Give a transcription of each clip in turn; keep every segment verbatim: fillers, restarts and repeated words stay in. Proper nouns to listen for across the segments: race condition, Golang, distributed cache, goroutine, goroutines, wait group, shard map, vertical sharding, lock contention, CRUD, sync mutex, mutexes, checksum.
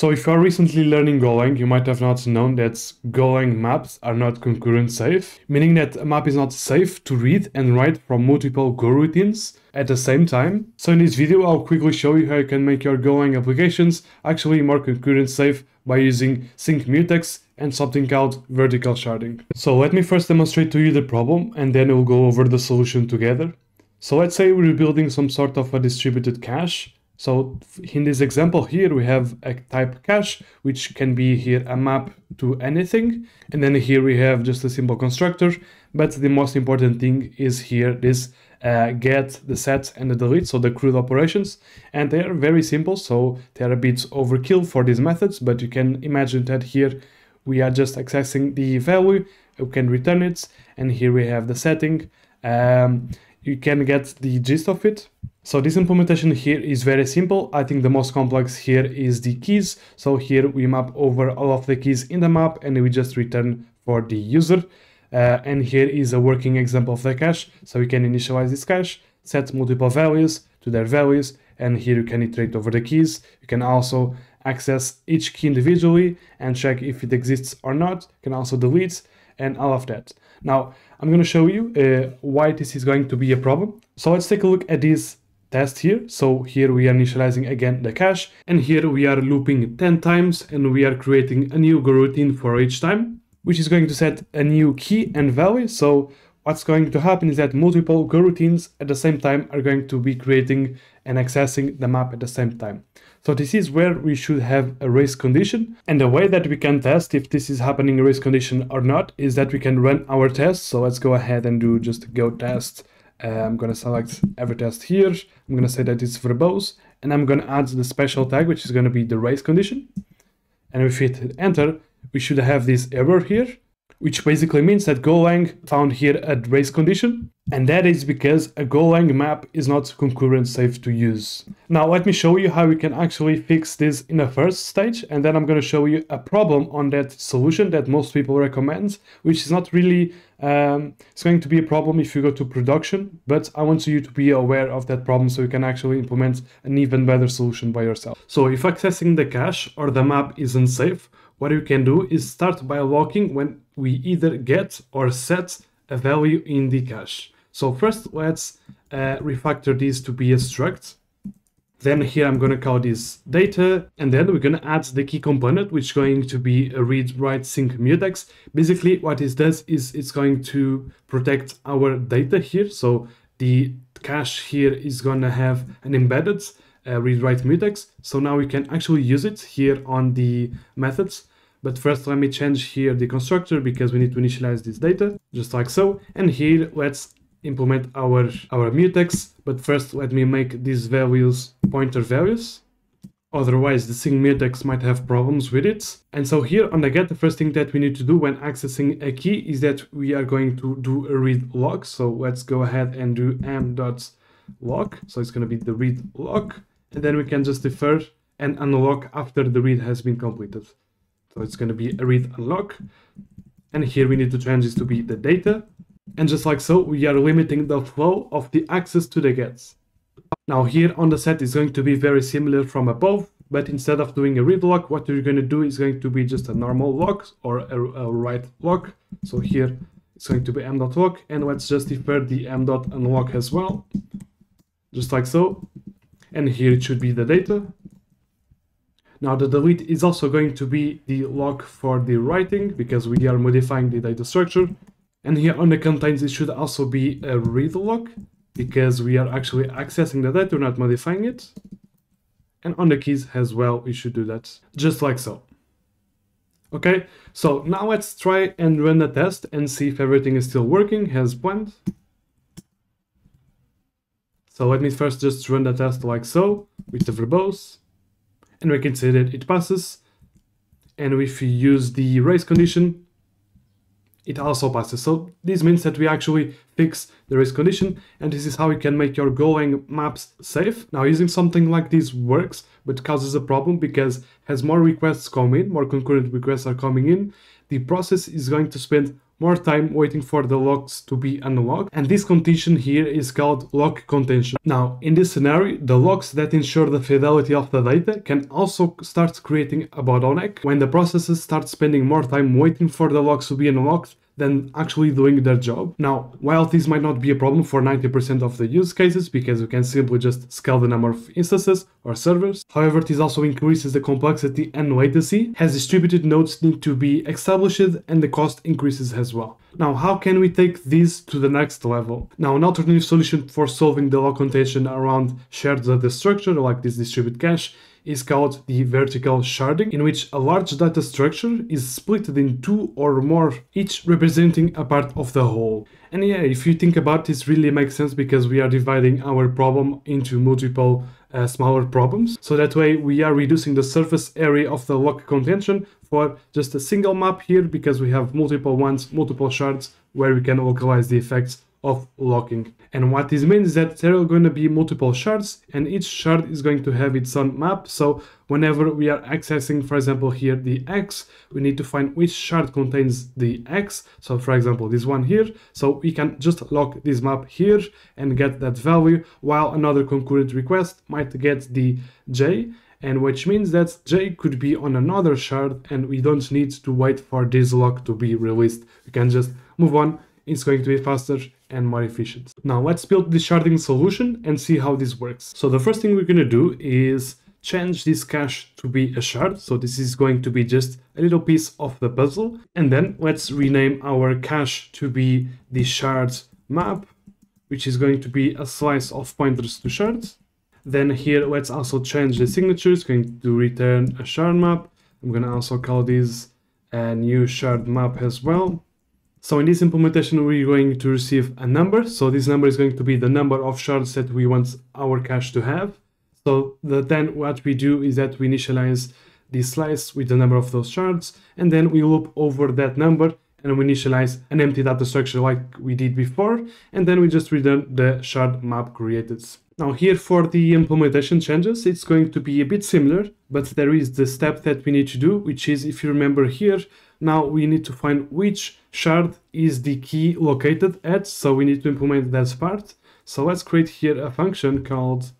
So if you are recently learning Golang, you might have not known that Golang maps are not concurrent safe, meaning that a map is not safe to read and write from multiple goroutines at the same time. So in this video, I'll quickly show you how you can make your Golang applications actually more concurrent safe by using sync mutex and something called vertical sharding. So let me first demonstrate to you the problem and then we'll go over the solution together. So let's say we're building some sort of a distributed cache. So in this example here, we have a type cache, which can be here a map to anything. And then here we have just a simple constructor. But the most important thing is here this uh, get, the set, and the delete, so the CRUD operations. And they are very simple, so they are a bit overkill for these methods. But you can imagine that here we are just accessing the value, we can return it. And here we have the setting. Um, you can get the gist of it. So this implementation here is very simple. I think the most complex here is the keys. So here we map over all of the keys in the map and we just return for the user. Uh, and here is a working example of the cache. So we can initialize this cache, set multiple values to their values, and here you can iterate over the keys. You can also access each key individually and check if it exists or not. You can also delete and all of that. Now, I'm going to show you uh, why this is going to be a problem. So let's take a look at this test here. So here we are initializing again the cache, and here we are looping ten times, and we are creating a new goroutine for each time, which is going to set a new key and value. So what's going to happen is that multiple goroutines at the same time are going to be creating and accessing the map at the same time. So this is where we should have a race condition, and the way that we can test if this is happening a race condition or not is that we can run our test. So let's go ahead and do just go test. Uh, I'm going to select every test here. I'm going to say that it's verbose, and I'm going to add the special tag, which is going to be the race condition. And if we hit enter, we should have this error here, which basically means that Golang found here a race condition. And that is because a Golang map is not concurrent safe to use. Now, let me show you how we can actually fix this in the first stage. And then I'm going to show you a problem on that solution that most people recommend, which is not really, um, it's going to be a problem if you go to production, but I want you to be aware of that problem so you can actually implement an even better solution by yourself. So if accessing the cache or the map is unsafe, what you can do is start by locking when we either get or set a value in the cache. So first, let's uh, refactor this to be a struct. Then here I'm going to call this data, and then we're going to add the key component, which is going to be a read write sync mutex. Basically, what it does is it's going to protect our data here. So the cache here is going to have an embedded Uh, read-write mutex, so now we can actually use it here on the methods. But first, let me change here the constructor because we need to initialize this data, just like so. And here, let's implement our our mutex. But first, let me make these values pointer values. Otherwise, the sync mutex might have problems with it. And so here on the get, the first thing that we need to do when accessing a key is that we are going to do a read lock. So let's go ahead and do m dot lock. So it's going to be the read lock. And then we can just defer and unlock after the read has been completed. So it's going to be a read unlock. And here we need to change this to be the data. And just like so, we are limiting the flow of the access to the gets. Now here on the set is going to be very similar from above, but instead of doing a read lock, what you're going to do is going to be just a normal lock or a, a write lock. So here it's going to be m dot lock, and let's just defer the m dot unlock as well, just like so. And here it should be the data. Now the delete is also going to be the lock for the writing because we are modifying the data structure. And here on the contains, it should also be a read lock because we are actually accessing the data, not modifying it. And on the keys as well, we should do that just like so. Okay, so now let's try and run the test and see if everything is still working as planned. So let me first just run the test like so, with the verbose, and we can see that it passes. And if we use the race condition, it also passes. So this means that we actually fix the race condition, and this is how you can make your Golang maps safe. Now using something like this works, but causes a problem because as more requests come in, more concurrent requests are coming in, the process is going to spend more time waiting for the locks to be unlocked, and this condition here is called lock contention. Now, in this scenario, the locks that ensure the fidelity of the data can also start creating a bottleneck when the processes start spending more time waiting for the locks to be unlocked than actually doing their job. Now, while this might not be a problem for ninety percent of the use cases, because you can simply just scale the number of instances or servers, however, this also increases the complexity and latency, as distributed nodes need to be established and the cost increases as well. Now, how can we take this to the next level? Now, an alternative solution for solving the lock contention around shared data structure, like this distributed cache, is called the vertical sharding, in which a large data structure is split in two or more, each representing a part of the whole. And yeah, if you think about this, really makes sense, because we are dividing our problem into multiple uh, smaller problems. So that way we are reducing the surface area of the lock contention for just a single map here, because we have multiple ones, multiple shards where we can localize the effects of locking. And what this means is that there are going to be multiple shards, and each shard is going to have its own map. So whenever we are accessing, for example, here the X, we need to find which shard contains the X. So for example, this one here. So we can just lock this map here and get that value, while another concurrent request might get the J, and which means that J could be on another shard, and we don't need to wait for this lock to be released. We can just move on. It's going to be faster and more efficient. Now let's build the sharding solution and see how this works. So the first thing we're going to do is change this cache to be a shard. So this is going to be just a little piece of the puzzle. And then let's rename our cache to be the shard map, which is going to be a slice of pointers to shards. Then here, let's also change the signature. It's going to return a shard map. I'm going to also call this a new shard map as well. So in this implementation, we're going to receive a number. So this number is going to be the number of shards that we want our cache to have. So the, then what we do is that we initialize the slice with the number of those shards, and then we loop over that number and we initialize an empty data structure like we did before, and then we just return the shard map created. Now here for the implementation changes, it's going to be a bit similar, but there is the step that we need to do, which is, if you remember here, now we need to find which shard is the key located at, so we need to implement that part. So let's create here a function called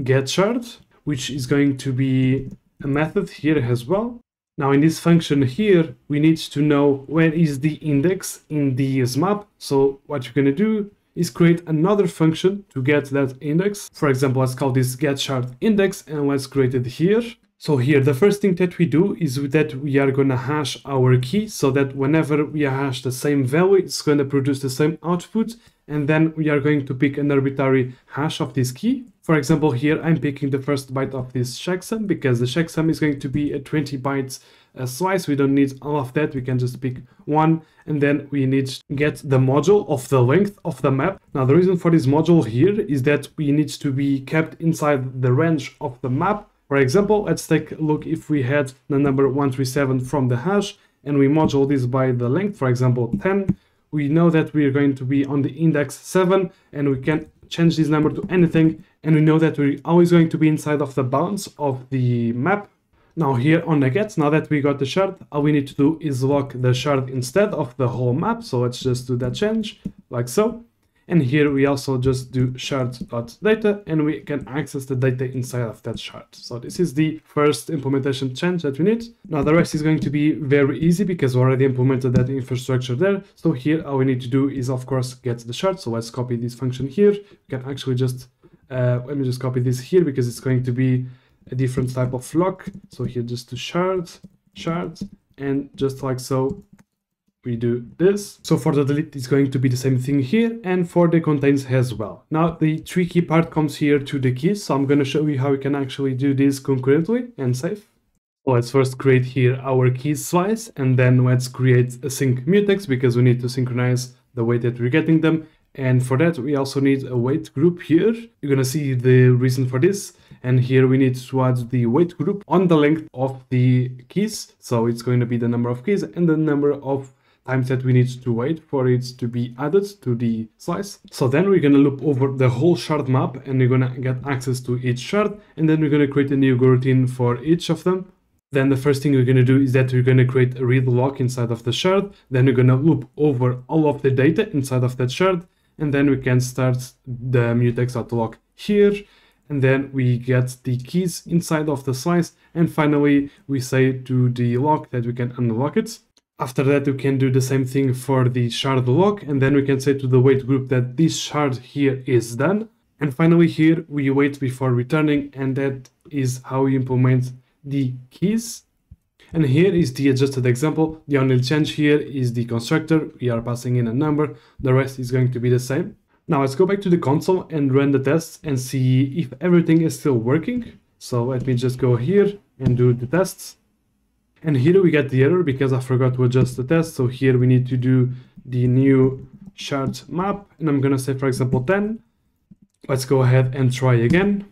getShard, which is going to be a method here as well. Now in this function here, we need to know where is the index in this map. So what you're going to do is create another function to get that index. For example, let's call this getShardIndex, and let's create it here. So here, the first thing that we do is that we are going to hash our key, so that whenever we hash the same value, it's going to produce the same output. And then we are going to pick an arbitrary hash of this key. For example, here I'm picking the first byte of this checksum, because the checksum is going to be a twenty bytes a slice. We don't need all of that. We can just pick one, and then we need to get the module of the length of the map. Now, the reason for this module here is that we need to be kept inside the range of the map. For example, let's take a look. If we had the number one three seven from the hash and we module this by the length, for example, ten, we know that we are going to be on the index seven, and we can change this number to anything. And we know that we're always going to be inside of the bounds of the map. Now here on the get, now that we got the shard, all we need to do is lock the shard instead of the whole map. So let's just do that change like so. And here we also just do shard.data, and we can access the data inside of that shard. So this is the first implementation change that we need. Now the rest is going to be very easy, because we already implemented that infrastructure there. So here all we need to do is, of course, get the shard. So let's copy this function here. We can actually just, uh, let me just copy this here, because it's going to be a different type of lock. So here just to shard, shard, and just like so, we do this. So for the delete, it's going to be the same thing here, and for the contains as well. Now the tricky part comes here to the keys. So I'm going to show you how we can actually do this concurrently and save. So let's first create here our key slice, and then let's create a sync mutex, because we need to synchronize the way that we're getting them. And for that, we also need a wait group here. You're going to see the reason for this. And here we need to add the wait group on the length of the keys. So it's going to be the number of keys and the number of times that we need to wait for it to be added to the slice. So then we're going to loop over the whole shard map, and we're going to get access to each shard, and then we're going to create a new goroutine for each of them. then the first thing you're going to do is that you're going to create a read lock inside of the shard. Then you're going to loop over all of the data inside of that shard. And then we can start the mutex.lock here. And then we get the keys inside of the slice. And finally, we say to the lock that we can unlock it. After that, we can do the same thing for the shard lock. And then we can say to the wait group that this shard here is done. And finally, here we wait before returning. And that is how we implement the keys. And here is the adjusted example. The only change here is the constructor. We are passing in a number. The rest is going to be the same. Now let's go back to the console and run the tests and see if everything is still working. So let me just go here and do the tests. And here we get the error because I forgot to adjust the test. So here we need to do the new shard map. And I'm going to say, for example, ten. Let's go ahead and try again.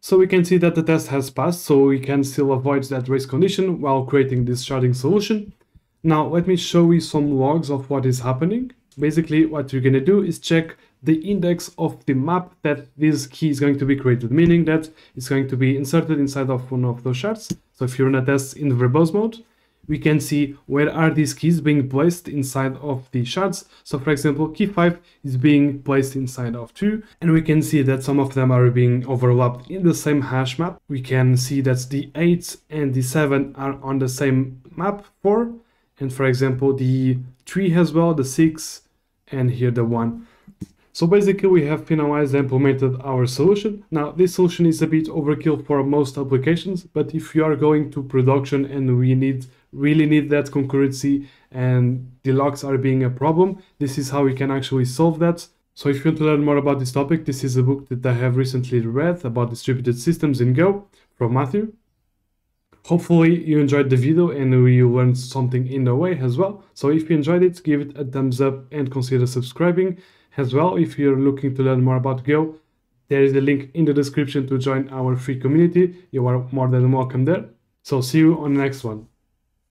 So we can see that the test has passed, so we can still avoid that race condition while creating this sharding solution. Now let me show you some logs of what is happening. Basically what you're going to do is check the index of the map that this key is going to be created, meaning that it's going to be inserted inside of one of those shards. So if you run a test in verbose mode, we can see where are these keys being placed inside of the shards. So for example, key five is being placed inside of two, and we can see that some of them are being overlapped in the same hash map. We can see that the eight and the seven are on the same map four, and for example the three as well, the six, and here the one. So basically we have finalized and implemented our solution. Now this solution is a bit overkill for most applications, but if you are going to production and we need really need that concurrency and the locks are being a problem, this is how we can actually solve that. So if you want to learn more about this topic, this is a book that I have recently read about distributed systems in Go from Matthew. Hopefully you enjoyed the video and you learned something in the way as well. So if you enjoyed it, give it a thumbs up and consider subscribing as well. If you're looking to learn more about Go, there is a link in the description to join our free community. You are more than welcome there. So see you on the next one.